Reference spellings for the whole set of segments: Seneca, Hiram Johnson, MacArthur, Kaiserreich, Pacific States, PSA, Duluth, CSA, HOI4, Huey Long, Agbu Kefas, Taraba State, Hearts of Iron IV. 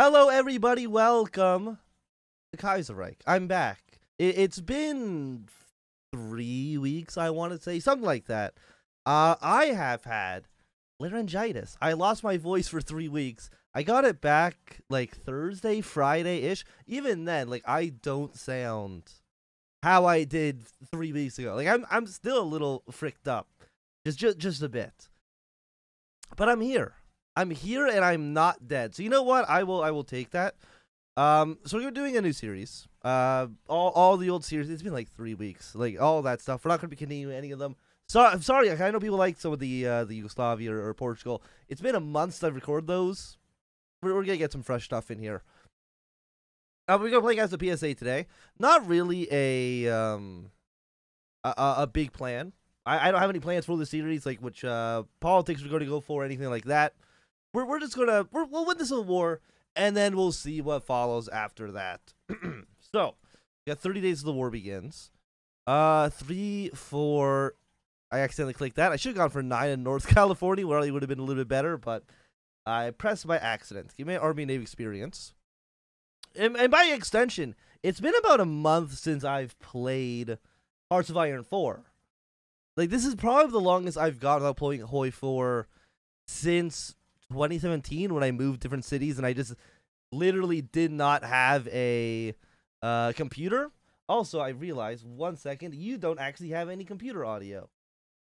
Hello, everybody. Welcome to Kaiserreich. I'm back. It's been 3 weeks, I want to say. Something like that. I have had laryngitis. I lost my voice for 3 weeks. I got it back, like, Thursday, Friday-ish. Even then, like, I don't sound how I did 3 weeks ago. Like, I'm still a little fricked up. Just a bit. But I'm here. I'm here and I'm not dead. So you know what? I will take that. So we're doing a new series. All the old series. It's been like 3 weeks. Like all that stuff. We're not going to be continuing any of them. So I'm sorry. I know people like some of the Yugoslavia or Portugal. It's been a month since I recorded those. We're going to get some fresh stuff in here. We're going to play as the PSA today. Not really a big plan. I don't have any plans for the series, like which politics we're going to go for, or anything like that. We're just gonna we'll win this little war, and then we'll see what follows after that. So, we got 30 days till the war begins. 3, 4. I accidentally clicked that. I should have gone for 9 in North California, where it would have been a little bit better, but I pressed by accident. Give me an Army and Navy experience, and by extension, it's been about a month since I've played Hearts of Iron 4. Like this is probably the longest I've got without playing Hoi 4 since 2017 when I moved different cities and I just literally did not have a computer. Also, I realized, 1 second, you don't actually have any computer audio.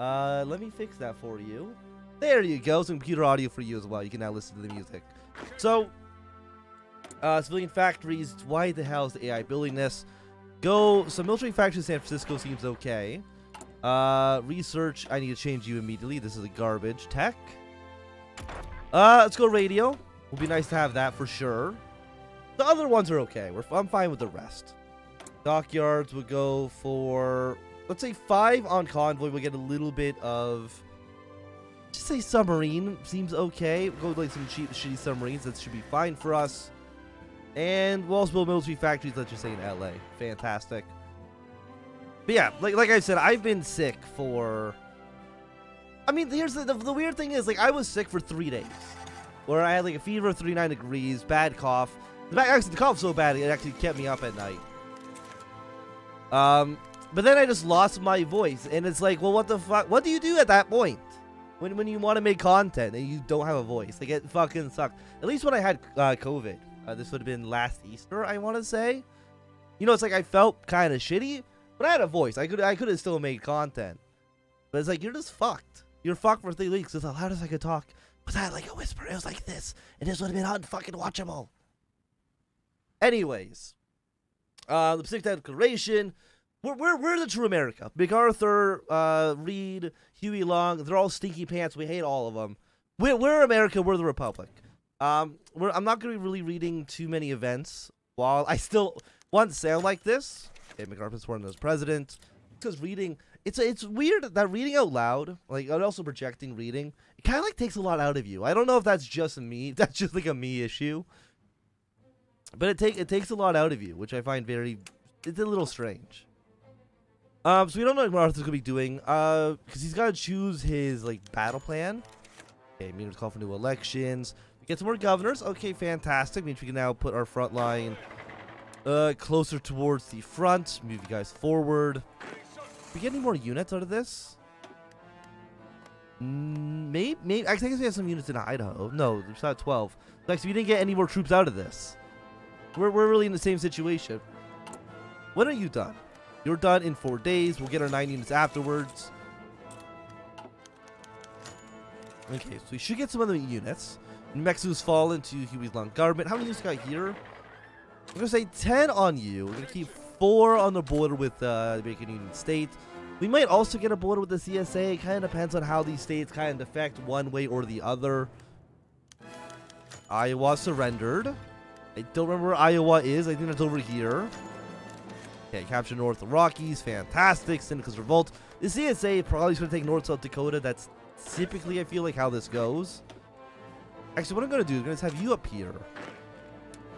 Let me fix that for you. There you go, some computer audio for you as well. You can now listen to the music. So, civilian factories, why the hell is the AI building this? Go, so military factories in San Francisco seems okay. Research, I need to change you immediately. This is a garbage tech. Let's go radio. Would be nice to have that for sure. The other ones are okay. I'm fine with the rest. Dockyards would go for, let's say 5 on convoy. We'll get a little bit of, just say submarine seems okay. We'll go with like some cheap, shitty submarines. That should be fine for us. And we'll also build military factories, let's just say in LA. Fantastic. But yeah, like I said, I've been sick for, I mean, here's the weird thing is, like, I was sick for 3 days, where I had, like, a fever of 39 degrees, bad cough. Actually, the cough was so bad, it actually kept me up at night. But then I just lost my voice, and it's like, well, what the fuck? What do you do at that point? When you want to make content and you don't have a voice? Like, it fucking sucked. At least when I had COVID. This would have been last Easter, I want to say. You know, it's like I felt kind of shitty, but I had a voice. I could have still made content. But it's like, you're just fucked. You're fucked for 3 weeks. It's the loudest I could talk. Was that like a whisper? It was like this. And this would have been unfucking watchable. Anyways. The Pacific Declaration. We're the true America. MacArthur, Reed, Huey Long. They're all stinky pants. We hate all of them. We're America. We're the Republic. I'm not going to be really reading too many events while I still want to sound like this. Okay, MacArthur sworn as president. Because reading, it's weird that reading out loud, like and also projecting reading, it kind of like takes a lot out of you. I don't know if that's just me, that's just like a me issue, but it takes a lot out of you, which I find it's a little strange. So we don't know what MacArthur's gonna be doing, because he's gotta choose his like battle plan. Okay, meaning to call for new elections, get some more governors. Okay, fantastic. Means we can now put our front line closer towards the front. Move you guys forward. We get any more units out of this? Maybe. I guess we have some units in Idaho. No, there's not 12. Like, so we didn't get any more troops out of this. We're really in the same situation. When are you done? You're done in 4 days. We'll get our 9 units afterwards. Okay, so we should get some other units. New Mexico's fallen to Huey's Long government. How many units got here? I'm going to say 10 on you. We're going to keep 4 on the border with the Bacon Union State. We might also get a border with the CSA. It kind of depends on how these states kind of affect one way or the other. Iowa surrendered. I don't remember where Iowa is. I think it's over here. Okay, capture north of the Rockies. Fantastic. Seneca's Revolt. The CSA probably is going to take north South Dakota. That's typically, I feel like, how this goes. Actually, what I'm going to do is I'm going to have you up here.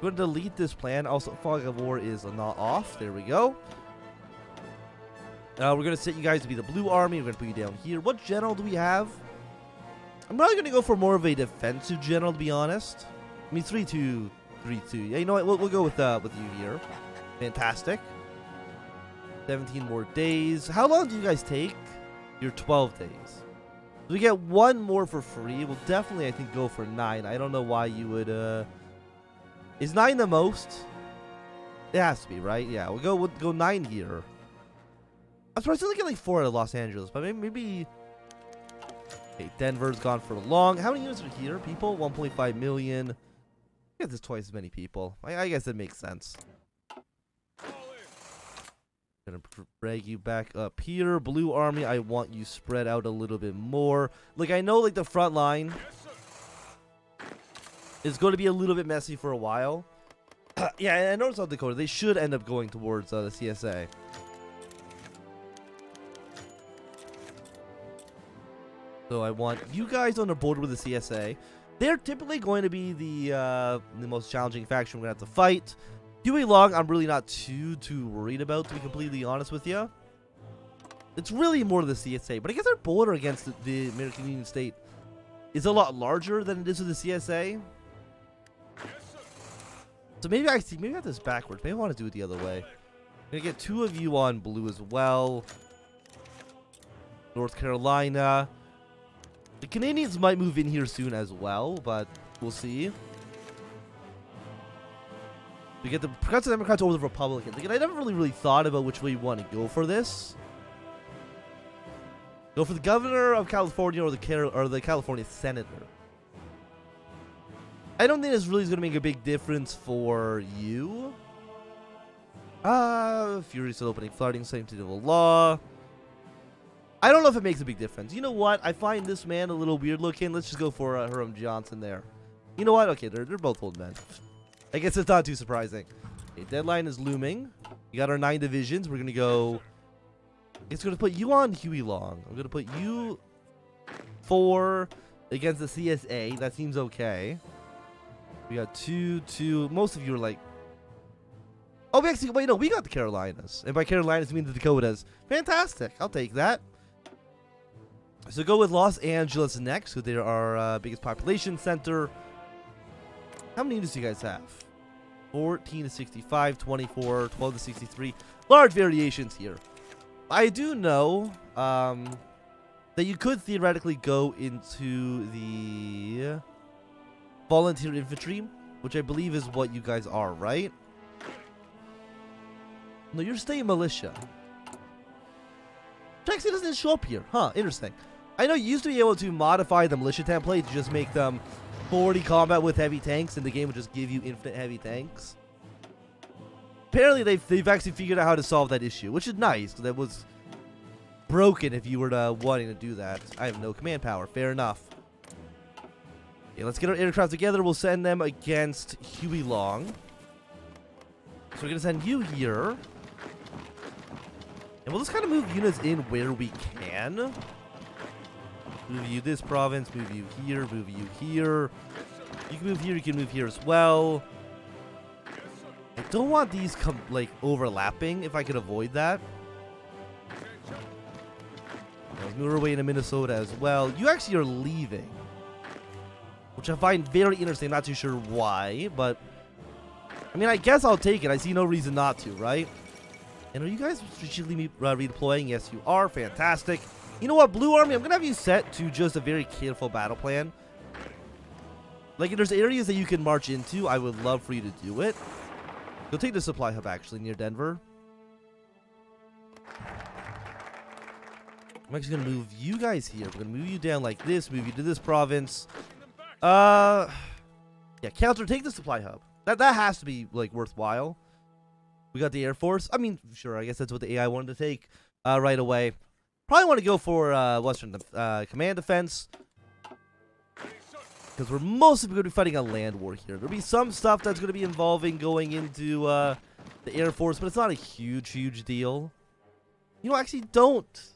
Going to delete this plan. Also, fog of war is not off. There we go. We're going to set you guys to be the blue army. We're going to put you down here. What general do we have? I'm probably going to go for more of a defensive general, to be honest. I mean, 3-2 3-2. Yeah, you know what? We'll go with you here. Fantastic. 17 more days. How long do you guys take? Your 12 days. We get one more for free. We'll definitely, I think, go for 9. I don't know why you would. Is 9 the most? It has to be, right? Yeah, we'll go 9 here. I'm surprised I only get like 4 out of Los Angeles, but maybe. Okay, Denver's gone for long. How many units are here? People, 1.5 million. I guess there's twice as many people. I guess it makes sense. Gonna drag you back up here. Blue Army, I want you spread out a little bit more. Like, I know, like, the front line is going to be a little bit messy for a while. Yeah, I noticed South Dakota. They should end up going towards the CSA. So I want you guys on the board with the CSA. They're typically going to be the most challenging faction we're going to have to fight. Huey Long, I'm really not too worried about, to be completely honest with you. It's really more the CSA, but I guess our border against the American Union State is a lot larger than it is with the CSA. So maybe I see, maybe I have this backwards. Maybe I want to do it the other way. I'm going to get 2 of you on blue as well. North Carolina. The Canadians might move in here soon as well, but we'll see. We get the Progressive Democrats over the Republicans. Again, I never really thought about which way you want to go for this. Go for the governor of California or the California senator. I don't think this really is going to make a big difference for you. Fury still opening flooding, same to the law. I don't know if it makes a big difference. You know what? I find this man a little weird looking. Let's just go for Hiram Johnson there. You know what? Okay, they're both old men. I guess it's not too surprising. Okay, deadline is looming. You got our 9 divisions. We're going to go. It's going to put you on Huey Long. I'm going to put you 4 against the CSA. That seems okay. We got 2. Most of you are like. Oh, we actually. Wait, no. We got the Carolinas. And by Carolinas, I mean the Dakotas. Fantastic. I'll take that. So go with Los Angeles next. So they're our biggest population center. How many units do you guys have? 14 to 65, 24, 12 to 63. Large variations here. I do know that you could theoretically go into the volunteer infantry, which I believe is what you guys are, right? No, you're staying militia. Jackson doesn't show up here. Huh, interesting. I know you used to be able to modify the militia template to just make them 40 combat with heavy tanks, and the game would just give you infinite heavy tanks. Apparently, they've actually figured out how to solve that issue, which is nice, because that was broken if you were wanting to do that. I have no command power. Fair enough. Okay, let's get our aircraft together. We'll send them against Huey Long. So we're going to send you here. And we'll just kind of move units in where we can. Move you this province, move you here, move you here. You can move here, you can move here as well. I don't want these like overlapping if I could avoid that. Let's move our way into Minnesota as well. You actually are leaving, which I find very interesting. Not too sure why, but I mean, I guess I'll take it. I see no reason not to, right? And are you guys strategically redeploying? Yes, you are. Fantastic. You know what, Blue Army, I'm going to have you set to just a very careful battle plan. Like, if there's areas that you can march into, I would love for you to do it. You'll take the supply hub, actually, near Denver. I'm actually going to move you guys here. We're going to move you down like this, move you to this province. Yeah, counter, take the supply hub. That has to be, like, worthwhile. We got the Air Force. I mean, sure, I guess that's what the AI wanted to take right away. Probably want to go for Western Command Defense, because we're mostly going to be fighting a land war here. There'll be some stuff that's going to be involving going into the Air Force, but it's not a huge deal. You know, actually, don't.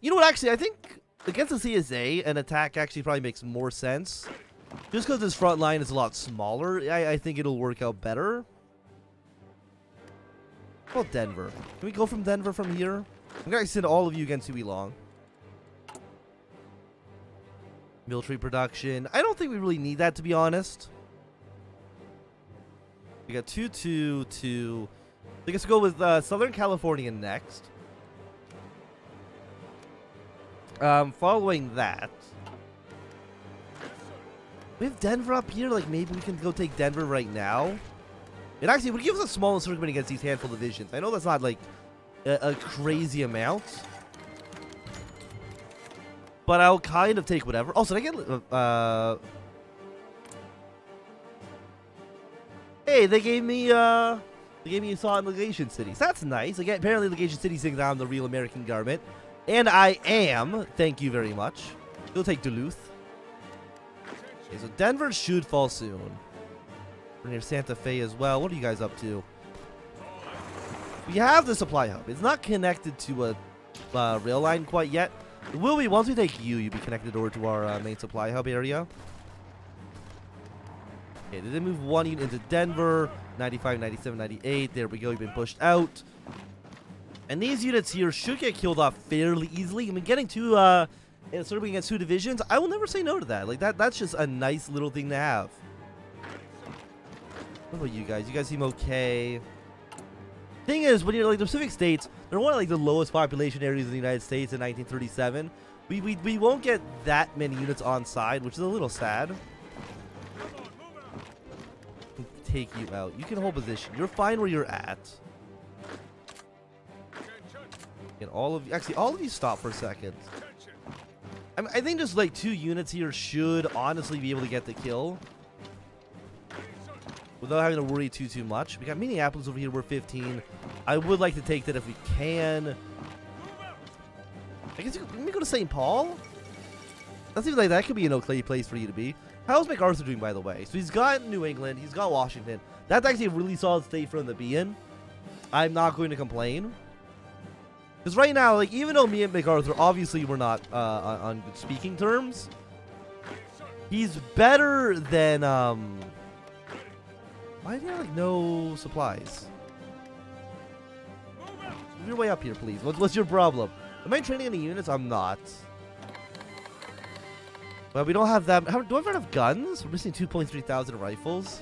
You know what, actually, I think against the CSA, an attack actually probably makes more sense. Just because this front line is a lot smaller, I think it'll work out better. Well, Denver. Can we go from Denver from here? I'm going to send all of you against Huey Long. Military production. I don't think we really need that, to be honest. We got 2, 2, 2. I guess we'll go with Southern California next. Following that, we have Denver up here. Like, maybe we can go take Denver right now. It actually would give us a small encirclement against these handful divisions. I know that's not like a crazy amount, but I'll kind of take whatever. Also, did I get? Hey, they gave me a saw in Legation City. So that's nice. Again, apparently Legation City thinks I'm the real American garment, and I am. Thank you very much. We'll take Duluth. Okay, so Denver should fall soon. We're near Santa Fe as well. What are you guys up to? We have the supply hub. It's not connected to a rail line quite yet. It will be once we take you. You'll be connected over to our main supply hub area. Okay, they did move one unit into Denver. 95, 97, 98. There we go. You've been pushed out. And these units here should get killed off fairly easily. I mean, getting two, sort of against two divisions, I will never say no to that. Like, that's just a nice little thing to have. What about you guys? You guys seem okay. Thing is, when you're like the Pacific States, they're one of like the lowest population areas in the United States in 1937. We won't get that many units on side, which is a little sad. Take you out. You can hold position. You're fine where you're at. And all of you, actually, all of you stop for a second. I mean, I think just like two units here should honestly be able to get the kill without having to worry too much. We got Minneapolis over here. We're 15. I would like to take that if we can. I guess let me go to St. Paul. That seems like that could be an okay place for you to be. How's MacArthur doing, by the way? So he's got New England. He's got Washington. That's actually a really solid state for him to be in. I'm not going to complain. Because right now, like, even though me and MacArthur, obviously we're not on good speaking terms, he's better than... Why do you have, like, no supplies? Move your way up here, please. What's your problem? Am I training any units? I'm not. Well, we don't have that. Do I have enough guns? We're missing 2,300 rifles.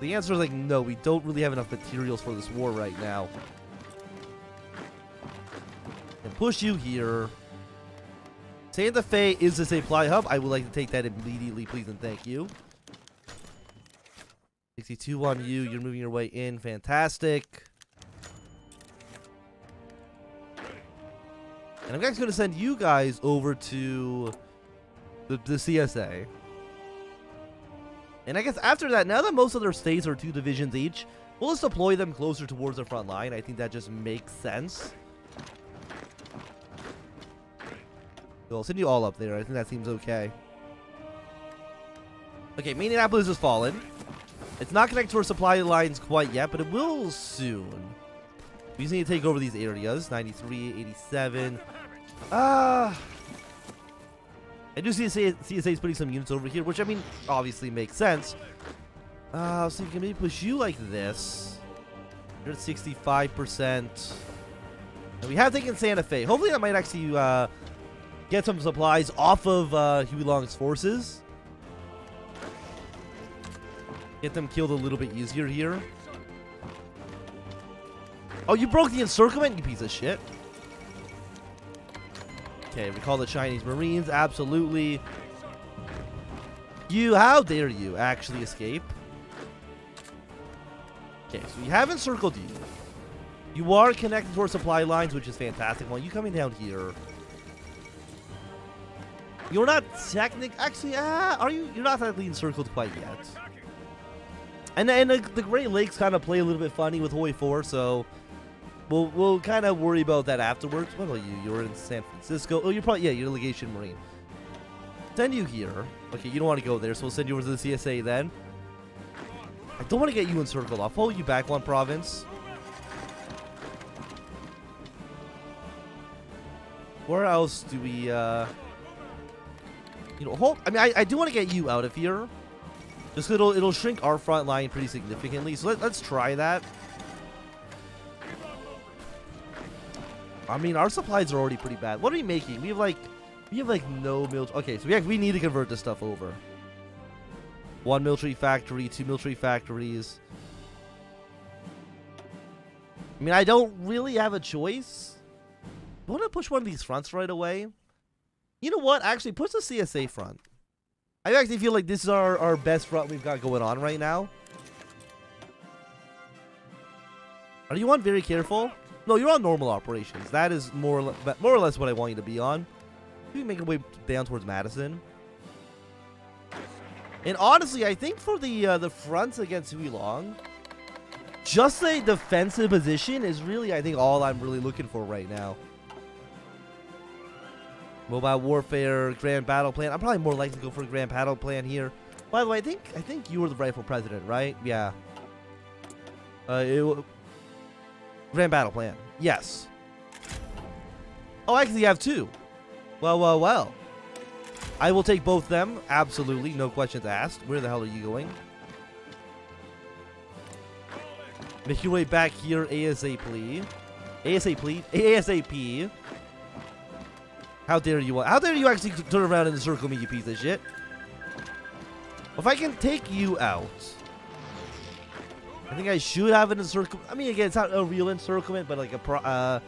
The answer is like no. We don't really have enough materials for this war right now. And push you here. Santa Fe is a supply hub. I would like to take that immediately, please and thank you. 62 on you. You're moving your way in. Fantastic. And I'm actually going to send you guys over to the CSA. And I guess after that, now that most of their states are two divisions each, we'll just deploy them closer towards their front line. I think that just makes sense. We'll send you all up there. I think that seems okay. Okay, Minneapolis has fallen. It's not connected to our supply lines quite yet, but it will soon. We just need to take over these areas. 93, 87. I do see CSA's putting some units over here, which, I mean, obviously makes sense. So you can maybe push you like this. You're at 65%. And we have taken Santa Fe. Hopefully that might actually get some supplies off of Huey Long's forces. Get them killed a little bit easier here. Oh, you broke the encirclement, you piece of shit. Okay, we call the Chinese Marines. Absolutely. You, how dare you actually escape? Okay, so we have encircled you. You are connected to our supply lines, which is fantastic. Well, you coming down here. You're not technically, actually, are you? You're not technically encircled quite yet. And the Great Lakes kind of play a little bit funny with Hawaii 4, so... We'll kind of worry about that afterwards. What about you? You're in San Francisco. Oh, you're probably... Yeah, you're Legation Marine. Send you here. Okay, you don't want to go there, so we'll send you over to the CSA then. I don't want to get you encircled. I'll follow you back one province. Where else do we... You know, hold... I mean, I do want to get you out of here. Just it'll shrink our front line pretty significantly. So let's try that. I mean, our supplies are already pretty bad. What are we making? We have like no military. Okay, so we need to convert this stuff over. One military factory, two military factories. I mean, I don't really have a choice. I want to push one of these fronts right away. You know what? Actually, push the CSA front. I actually feel like this is our best front we've got going on right now. Are you on very careful? No, you're on normal operations. That is more or less what I want you to be on. We can make our way down towards Madison. And honestly, I think for the fronts against Huey Long, just a defensive position is really, I think, all I'm really looking for right now. Mobile warfare, grand battle plan. I'm probably more likely to go for a grand battle plan here. By the way, I think you were the rightful president, right? Yeah. Grand battle plan. Yes. Oh, I actually have two. Well, well, well. I will take both them. Absolutely. No questions asked. Where the hell are you going? Make your way back here ASAP. ASAP. ASAP. How dare you? How dare you actually turn around in the circle me, you piece of shit? If I can take you out, I think I should have an encirclement. I mean, again, it's not a real encirclement, but like a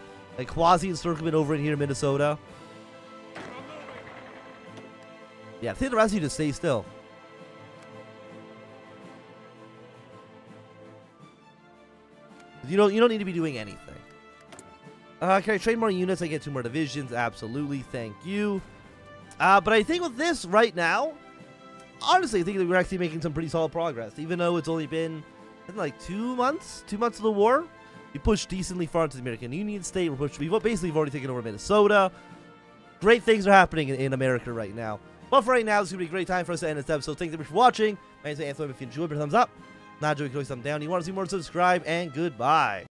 quasi encirclement over in here in Minnesota. Yeah, I think the rest of you just stay still. You don't need to be doing anything. Can I trade more units? I get two more divisions. Absolutely, thank you. But I think with this right now, honestly, I think that we're actually making some pretty solid progress. Even though it's only been, I think, like 2 months? 2 months of the war? We pushed decently far into the American Union state. We've basically already taken over Minnesota. Great things are happening in America right now. But for right now, this is going to be a great time for us to end this episode. Thank you for watching. My name is Anthony. If you enjoyed, put a thumbs up. Not enjoyed, click thumbs down. If you want to see more, subscribe, and goodbye.